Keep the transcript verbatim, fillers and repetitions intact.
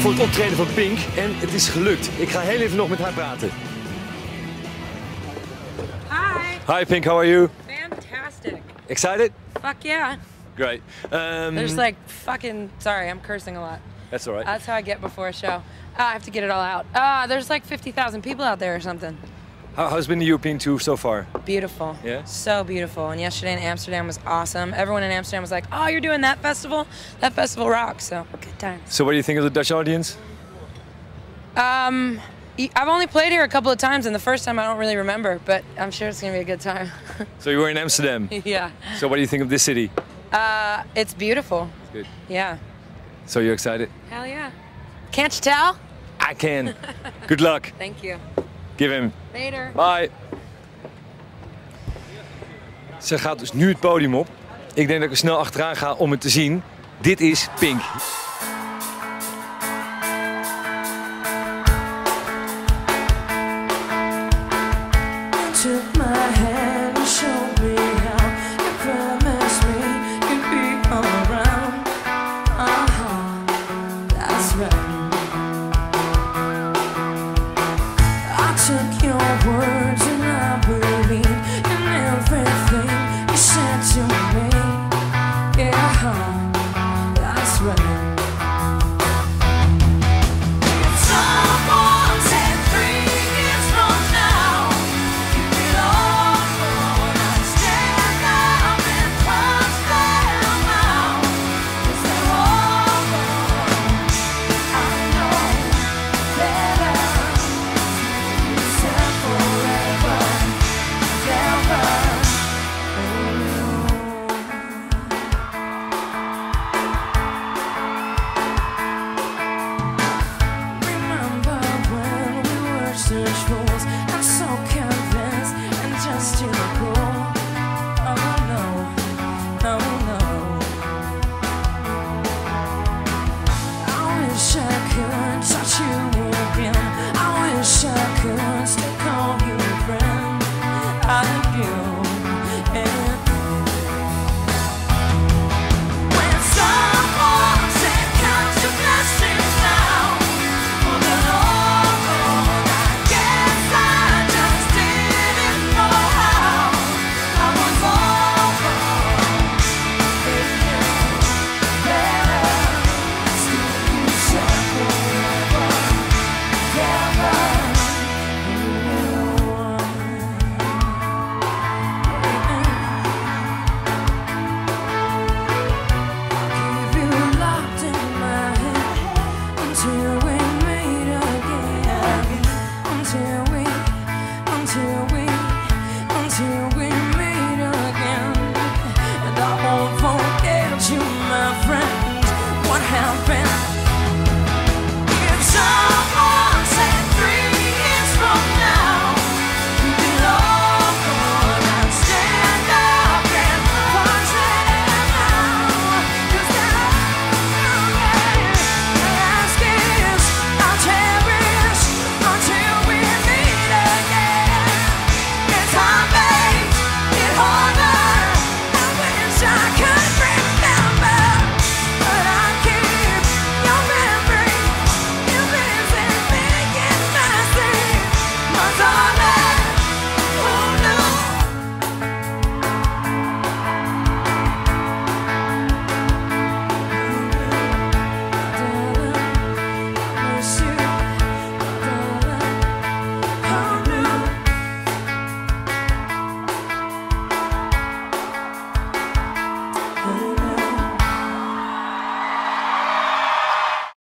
voor het optreden van Pink en het is gelukt. Ik ga heel even nog met haar praten. Hi. Hi Pink, how are you? Fantastic. Excited? Fuck yeah. Great. Um, There's like fucking, sorry, I'm cursing a lot. That's all right. That's how I get before a show. Uh, I have to get it all out. Uh, there's like fifty thousand people out there or something. How, how's been the European tour so far? Beautiful. Yeah? So beautiful. And yesterday in Amsterdam was awesome. Everyone in Amsterdam was like, oh, you're doing that festival? That festival rocks. So, good times. So what do you think of the Dutch audience? Um, I've only played here a couple of times, and the first time I don't really remember, but I'm sure it's going to be a good time. So you were in Amsterdam? Yeah. So what do you think of this city? Uh, it's beautiful. It's good. Yeah. So you're excited? Hell yeah. Can't you tell? I can. Good luck. Thank you. Give him. Later. Bye. Ze gaat dus nu het podium op. Ik denk dat ik er snel achteraan ga om het te zien. Dit is Pink. Two.